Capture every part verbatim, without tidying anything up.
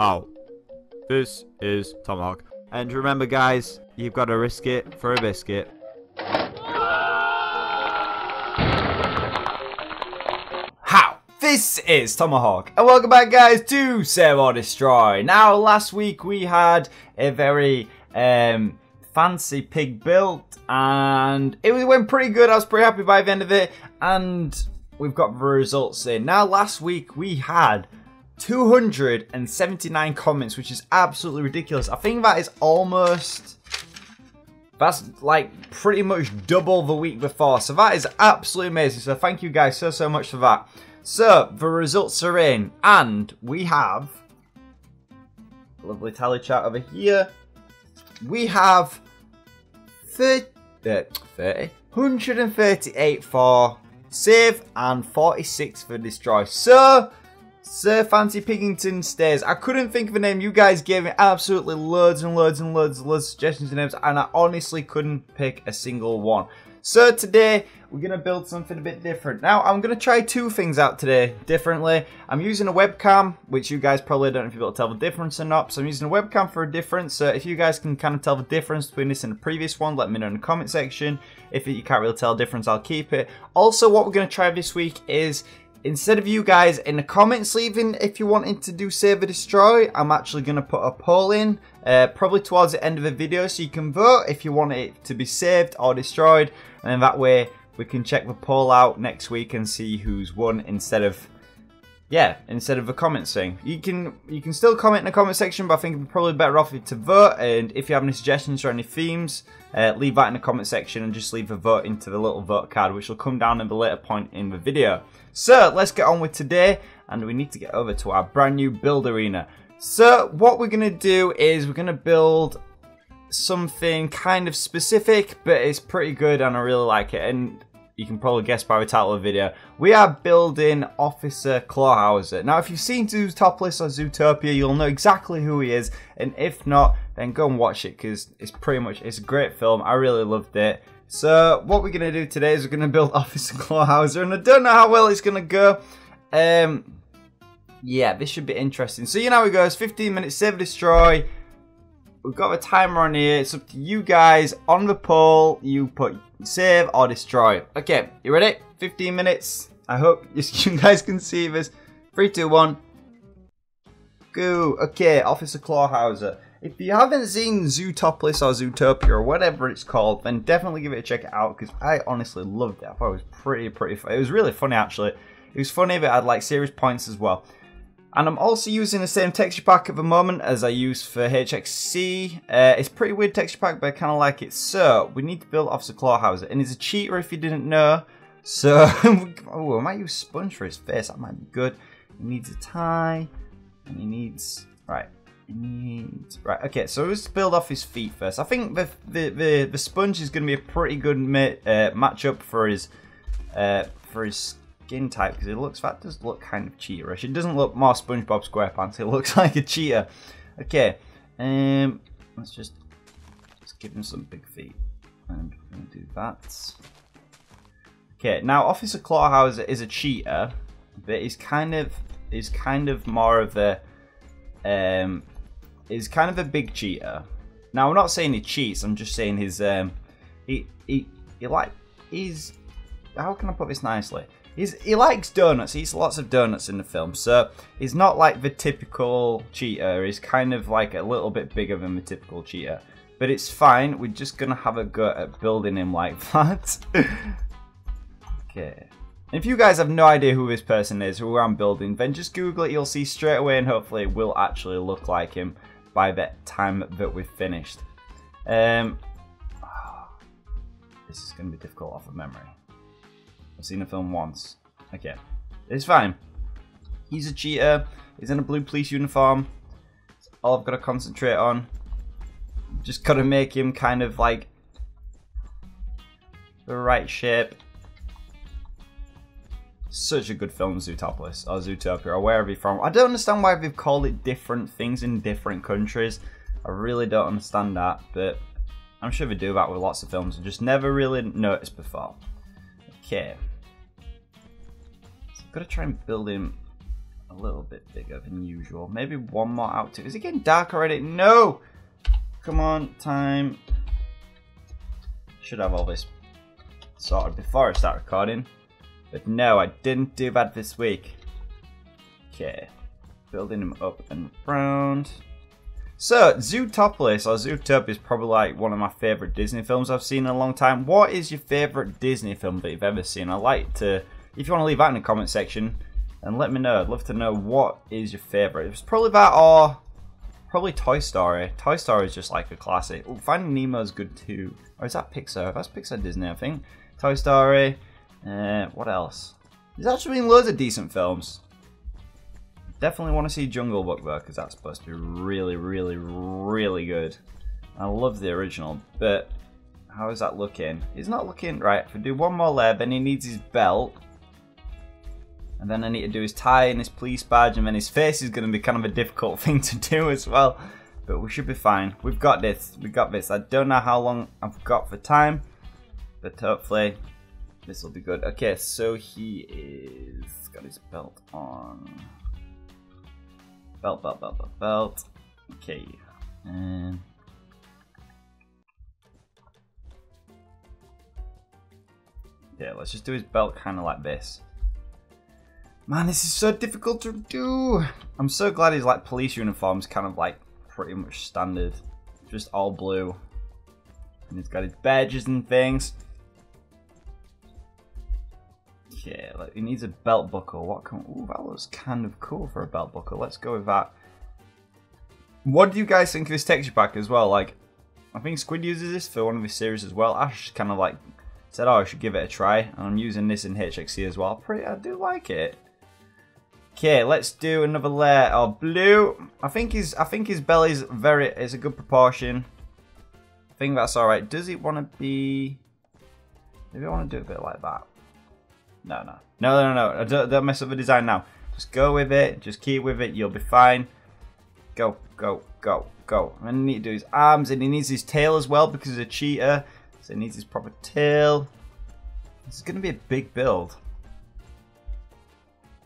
how. This is Tomahawk. And remember guys, you've got to risk it for a biscuit. How? This is Tomahawk. And welcome back guys to Save or Destroy. Now last week we had a very um, fancy pig built and it went pretty good. I was pretty happy by the end of it and we've got the results in. Now last week we had two hundred seventy-nine comments, which is absolutely ridiculous. I think that is almost, that's like pretty much double the week before. So that is absolutely amazing. So thank you guys so, so much for that. So the results are in and we have a lovely tally chart over here. We have thirty, thirty, one hundred thirty-eight for save and forty-six for destroy. So Sir Fancy Piggington Stays. I couldn't think of a name. You guys gave me absolutely loads and loads and loads and loads of suggestions and names, and I honestly couldn't pick a single one. So today, we're going to build something a bit different. Now, I'm going to try two things out today differently. I'm using a webcam, which you guys probably don't know if you'll be able to tell the difference or not. So I'm using a webcam for a difference. So if you guys can kind of tell the difference between this and the previous one, let me know in the comment section. If you can't really tell the difference, I'll keep it. Also, what we're going to try this week is, instead of you guys in the comments leaving if you wanted to do save or destroy, I'm actually going to put a poll in, uh, probably towards the end of the video, so you can vote if you want it to be saved or destroyed, and then that way we can check the poll out next week and see who's won instead of, yeah, instead of the comments thing. You can you can still comment in the comment section, but I think it'd be probably better off to vote, and if you have any suggestions or any themes, uh, leave that in the comment section and just leave a vote into the little vote card, which will come down at a later point in the video. So, let's get on with today, and we need to get over to our brand new build arena. So, what we're going to do is we're going to build something kind of specific, but it's pretty good and I really like it. And you can probably guess by the title of the video, we are building Officer Clawhauser. Now, if you've seen Zootopolis or Zootopia, you'll know exactly who he is. And if not, then go and watch it because it's pretty much, it's a great film. I really loved it. So, what we're going to do today is we're going to build Officer Clawhauser. And I don't know how well it's going to go. Um, yeah, this should be interesting. So, you know how it goes. fifteen minutes, save, destroy. We've got a timer on here. It's up to you guys. On the poll, you put save or destroy. Okay, you ready? fifteen minutes. I hope you guys can see this. three, two, one. Go. Okay, Officer Clawhauser. If you haven't seen Zootopolis or Zootopia or whatever it's called, then definitely give it a check out because I honestly loved it. I thought it was pretty, pretty fun. It was really funny, actually. It was funny, but I had like serious points as well. And I'm also using the same texture pack at the moment as I use for H X C. Uh, it's a pretty weird texture pack, but I kind of like it. So, we need to build Officer Clawhauser. And he's a cheater if you didn't know. So, oh, I might use sponge for his face. That might be good. He needs a tie. And he needs, right. He needs, right, okay. So, let's build off his feet first. I think the, the, the, the sponge is going to be a pretty good ma uh, matchup for his, uh, for his skin type, because it looks, that does look kind of cheaterish. It doesn't look more SpongeBob SquarePants. It looks like a cheater. Okay, um, let's just just give him some big feet, and we're gonna do that. Okay, now Officer Clawhauser is a cheater, but he's kind of is kind of more of a um is kind of a big cheater. Now I'm not saying he cheats. I'm just saying his um he he he like he's how can I put this nicely? He's, he likes donuts. He eats lots of donuts in the film, so he's not like the typical cheater. He's kind of like a little bit bigger than the typical cheater. But it's fine. We're just going to have a go at building him like that. Okay. If you guys have no idea who this person is, who I'm building, then just Google it. You'll see straight away, and hopefully it will actually look like him by the time that we've finished. Um, oh, this is going to be difficult off of memory. I've seen the film once. Okay, it's fine. He's a cheater. He's in a blue police uniform. That's all I've got to concentrate on. Just got to make him kind of like the right shape. Such a good film, Zootopolis or Zootopia or wherever you're from. I don't understand why they've called it different things in different countries. I really don't understand that, but I'm sure they do that with lots of films. I just never really noticed before. Okay. Gotta try and build him a little bit bigger than usual. Maybe one more out too. Is it getting dark already? No! Come on, time. Should have all this sorted before I start recording. But no, I didn't do that this week. Okay. Building them up and round. So, Zootopolis or Zootopia is probably like one of my favourite Disney films I've seen in a long time. What is your favourite Disney film that you've ever seen? I'd like to, if you want to leave that in the comment section and let me know. I'd love to know what is your favourite. It's probably that or probably Toy Story. Toy Story is just like a classic. Ooh, Finding Nemo is good too. Or is that Pixar? That's Pixar Disney, I think. Toy Story. Uh, what else? There's actually been loads of decent films. Definitely want to see Jungle Book though, because that's supposed to be really, really, really good. I love the original, but how is that looking? He's not looking right. If we do one more layer, then he needs his belt. And then I need to do his tie and his police badge, and then his face is going to be kind of a difficult thing to do as well. But we should be fine. We've got this. We've got this. I don't know how long I've got for time, but hopefully this will be good. Okay, so he is got his belt on. Belt, belt, belt, belt, belt. Okay. Um, yeah, let's just do his belt kind of like this. Man, this is so difficult to do. I'm so glad his like police uniform's kind of like pretty much standard, just all blue, and he's got his badges and things. Yeah, like he needs a belt buckle. What can? Ooh, that looks kind of cool for a belt buckle. Let's go with that. What do you guys think of this texture pack as well? Like, I think Squid uses this for one of his series as well. Ash kind of like said, "Oh, I should give it a try," and I'm using this in H X C as well. Pretty, I do like it. Okay, let's do another layer of blue. I think his, I think his belly's very, is a good proportion. I think that's all right. Does it want to be? Maybe I want to do a bit like that. No, no, no, no, no, don't, don't mess up the design now. Just go with it, just keep with it, you'll be fine. Go, go, go, go. And then he needs to do his arms, and he needs his tail as well because he's a cheetah. So he needs his proper tail. This is going to be a big build.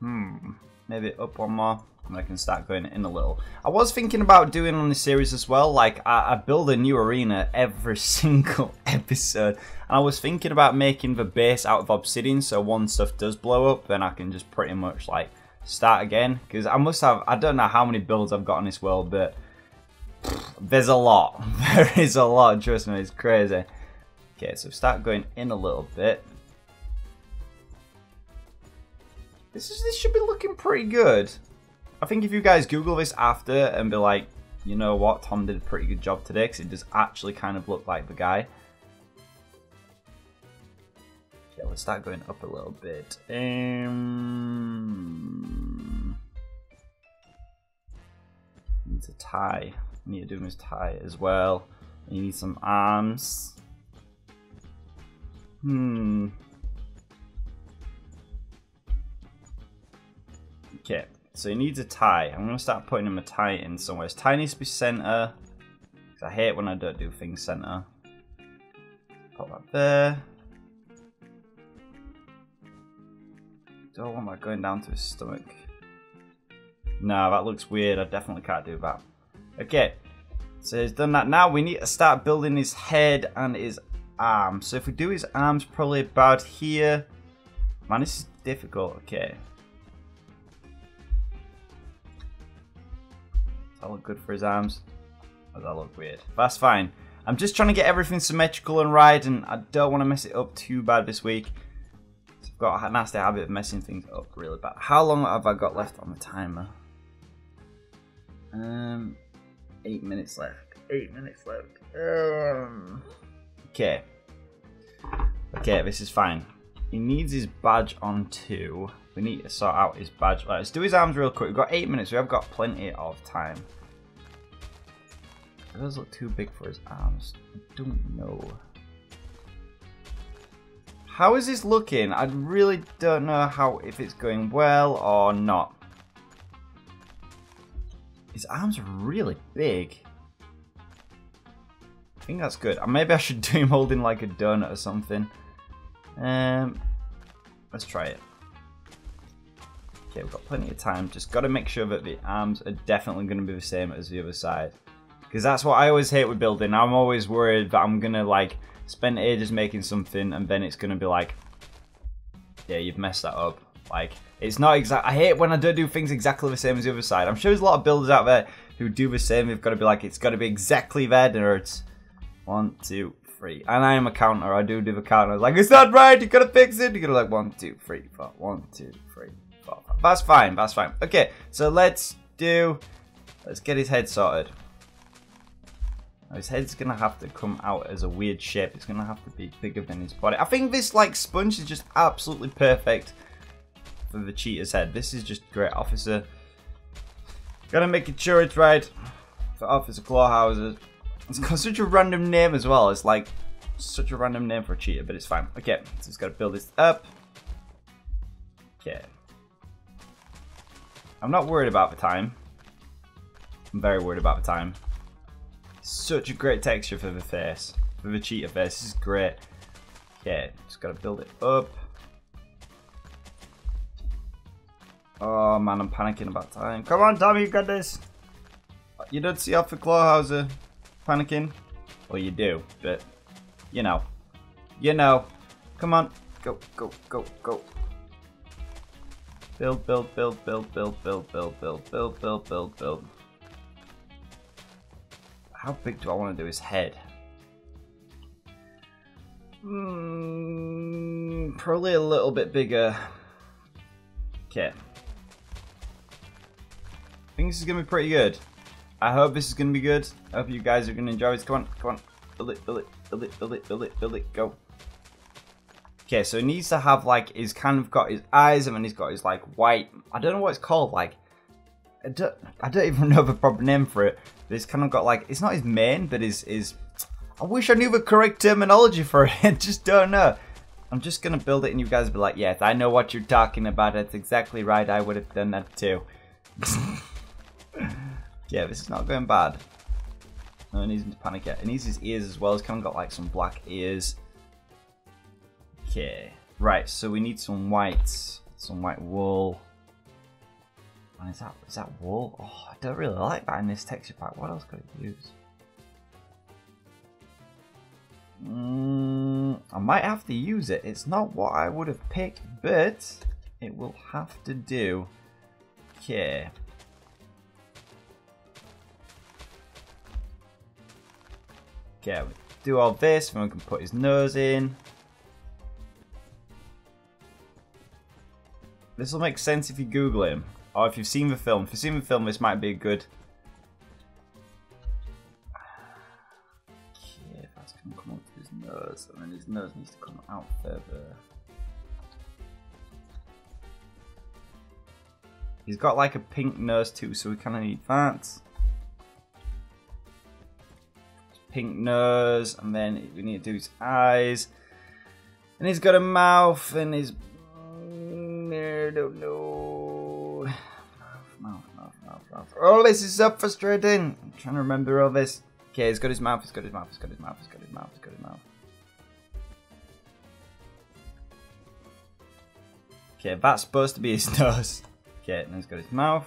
Hmm, maybe up one more, and I can start going in a little. I was thinking about doing on this series as well, like I, I build a new arena every single episode. And I was thinking about making the base out of obsidian, so once stuff does blow up, then I can just pretty much like start again. Because I must have, I don't know how many builds I've got on this world, but pff, there's a lot. There is a lot, trust me, it's crazy. Okay, so start going in a little bit. This, is, this should be looking pretty good. I think if you guys Google this after and be like, you know what, Tom did a pretty good job today because it does actually kind of look like the guy. Okay, let's start going up a little bit. Um, needs a tie. I need to do his tie as well. You need some arms. Hmm. Okay. So he needs a tie. I'm going to start putting him a tie in somewhere. His tie needs to be centre. Because I hate when I don't do things centre. Put that there. Don't want that going down to his stomach. No, that looks weird. I definitely can't do that. Okay. So he's done that. Now we need to start building his head and his arms. So if we do his arms probably about here. Man, this is difficult. Okay. Does that look good for his arms? Does that look weird? That's fine. I'm just trying to get everything symmetrical and right, and I don't want to mess it up too bad this week. So I've got a nasty habit of messing things up really bad. How long have I got left on the timer? Um, eight minutes left. Eight minutes left. Um, okay. Okay, this is fine. He needs his badge on too. We need to sort out his badge. Right, let's do his arms real quick. We've got eight minutes. We have got plenty of time. It does look too big for his arms. I don't know. How is this looking? I really don't know how if it's going well or not. His arms are really big. I think that's good. Maybe I should do him holding like a donut or something. Um, let's try it. okay, we've got plenty of time. Just got to make sure that the arms are definitely going to be the same as the other side. Because that's what I always hate with building. I'm always worried that I'm going to like spend ages making something and then it's going to be like, yeah, you've messed that up. Like, it's not exact. I hate when I do do things exactly the same as the other side. I'm sure there's a lot of builders out there who do the same. They've got to be like, it's got to be exactly there, nerds. One, two, three. And I am a counter. I do do the counter. Like, it's not right. You got to fix it. You got to like, one, two, three, four. One, two, three, four. That's fine. That's fine. Okay, so let's do, let's get his head sorted. Now his head's gonna have to come out as a weird shape. It's gonna have to be bigger than his body. I think this like sponge is just absolutely perfect for the cheetah's head. This is just great, officer. Gotta make it sure it's right for Officer Clawhauser. It's got such a random name as well. It's like such a random name for a cheetah, but it's fine. Okay, so just gotta build this up. Okay, I'm not worried about the time. I'm very worried about the time. Such a great texture for the face, for the cheetah face. This is great. Okay, just gotta build it up. Oh man, I'm panicking about time. Come on, Tommy, you got this. You don't see Officer Clawhauser panicking. Well, you do, but you know, you know. Come on, go, go, go, go. Build, build, build, build, build, build, build, build, build, build, build, build. How big do I want to do his head? Mm, probably a little bit bigger. Okay. I think this is going to be pretty good. I hope this is going to be good. I hope you guys are going to enjoy this. Come on, come on. Build it, build it, build it, build it, build it, build it, go. Okay, so he needs to have like, he's kind of got his eyes and then he's got his like white, I don't know what it's called, like. I don't, I don't even know the proper name for it. But it's kind of got like, it's not his mane, but his, his, I wish I knew the correct terminology for it. I just don't know. I'm just going to build it and you guys will be like, yes, I know what you're talking about. That's exactly right. I would have done that too. Yeah, this is not going bad. No, he needs him to panic yet. He needs his ears as well. He's kind of got like some black ears. Okay. Right, so we need some white, some white wool. Is that, is that wool? Oh, I don't really like that in this texture pack. What else could I use? Mm, I might have to use it. It's not what I would have picked, but it will have to do. Okay. Okay, we do all this, and we can put his nose in. This will make sense if you Google him. Or if you've seen the film, if you've seen the film, this might be a good. Okay, that's gonna come up to his nose, and then his nose needs to come out further. He's got like a pink nose too, so we kind of need that. Pink nose, and then we need to do his eyes, and he's got a mouth, and his. I don't know. Mouth, mouth, mouth, mouth. Oh, this is so frustrating. I'm trying to remember all this. Okay, he's got his mouth, he's got his mouth, he's got his mouth, he's got his mouth, he's got his mouth. Okay, that's supposed to be his nose. Okay, and he's got his mouth.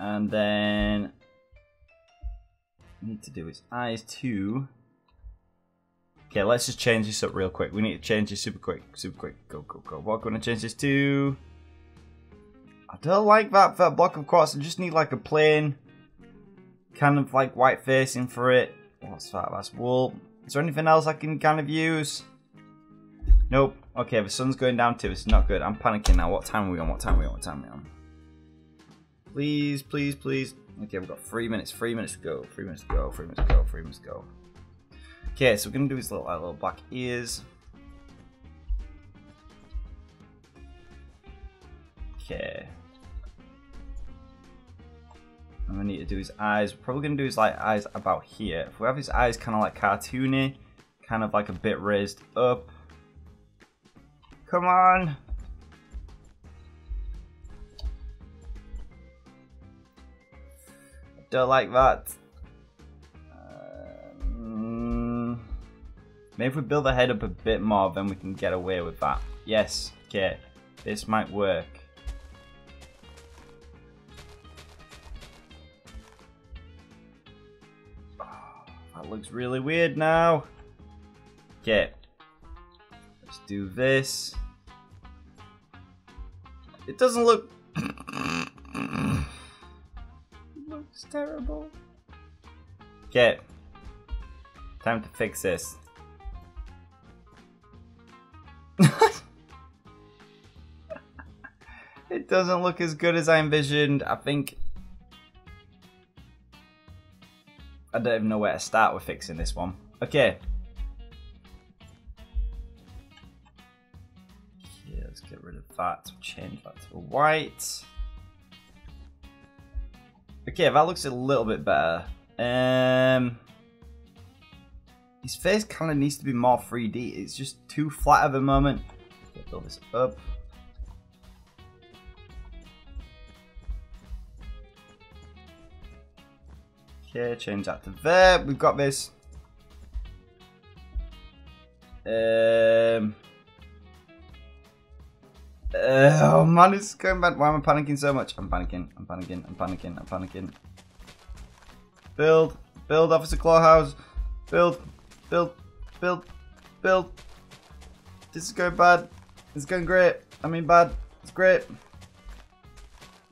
And then we need to do his eyes too. Okay, let's just change this up real quick. We need to change this super quick, super quick. Go, go, go. What can I change this to? I don't like that, that block of quartz. I just need like a plain kind of like white facing for it. What's that? That's wool. Is there anything else I can kind of use? Nope. Okay, the sun's going down too. It's not good. I'm panicking now. What time are we on? What time are we on? What time are we on? Please, please, please. Okay, we've got three minutes. Three minutes to go. Three minutes to go. Three minutes to go. Three minutes to go. Okay, so we're going to do his little, like, little black ears. Okay. I'm gonna need to do his eyes. We're probably gonna do his like eyes about here. If we have his eyes kind of like cartoony, kind of like a bit raised up. Come on. I don't like that. Um, maybe if we build the head up a bit more, then we can get away with that. Yes. Okay. This might work. Oh, that looks really weird now. Okay. Let's do this. It doesn't look... It looks terrible. Okay. Time to fix this. It doesn't look as good as I envisioned. I think... I don't even know where to start with fixing this one. Okay. Okay, let's get rid of that. Change that to white. Okay, that looks a little bit better. Um... His face kind of needs to be more three D. It's just too flat at the moment. Get all this up. Okay, change that to there. We've got this. Um. Uh, oh man, it's going bad. Why am I panicking so much? I'm panicking. I'm panicking. I'm panicking. I'm panicking. Build, build, Officer Clawhauser. Build. Build, build, build. This is going bad. It's going great. I mean bad. It's great.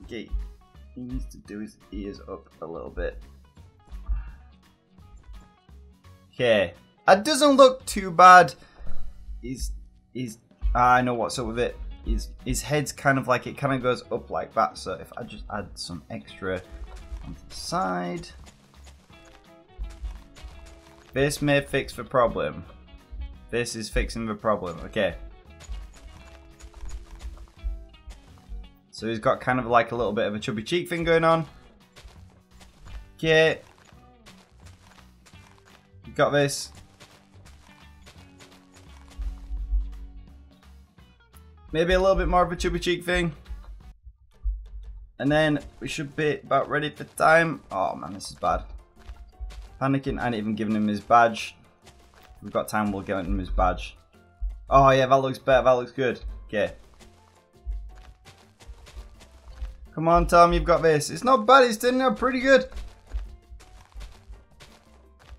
Okay. He needs to do his ears up a little bit. Okay. It doesn't look too bad. He's, he's, I know what's up with it. His, his head's kind of like, it kind of goes up like that. So if I just add some extra on the side. This may fix the problem. This is fixing the problem. Okay. So he's got kind of like a little bit of a chubby cheek thing going on. Okay. You got this. Maybe a little bit more of a chubby cheek thing. And then we should be about ready for time. Oh man, this is bad. Panicking, I ain't even giving him his badge. If we've got time, we'll give him his badge. Oh yeah, that looks better, that looks good. Okay. Come on Tom, you've got this. It's not bad, it's turning out pretty good.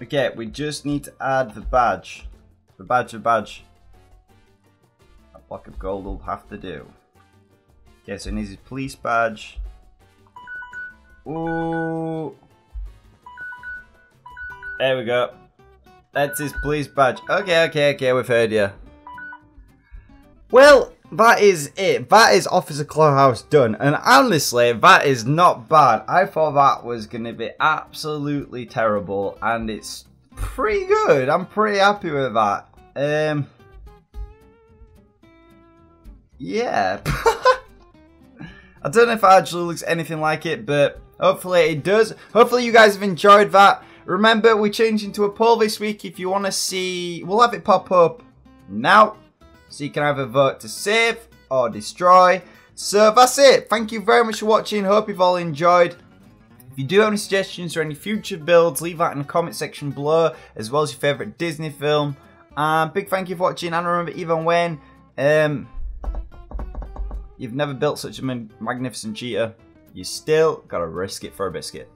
Okay, we just need to add the badge. The badge, the badge. A block of gold will have to do. Okay, so he needs his police badge. Ooh. There we go. That's his police badge. Okay, okay, okay, we've heard you. Well, that is it. That is Officer Clawhauser done. And honestly, that is not bad. I thought that was going to be absolutely terrible. And it's pretty good. I'm pretty happy with that. Um, yeah. I don't know if it actually looks anything like it, but hopefully it does. Hopefully you guys have enjoyed that. Remember, we changed into a poll this week. If you want to see, we'll have it pop up now. So you can either vote to save or destroy. So that's it. Thank you very much for watching. Hope you've all enjoyed. If you do have any suggestions or any future builds, leave that in the comment section below. As well as your favourite Disney film. Um, big thank you for watching. And remember, even when um, you've never built such a magnificent cheetah, you still got to risk it for a biscuit.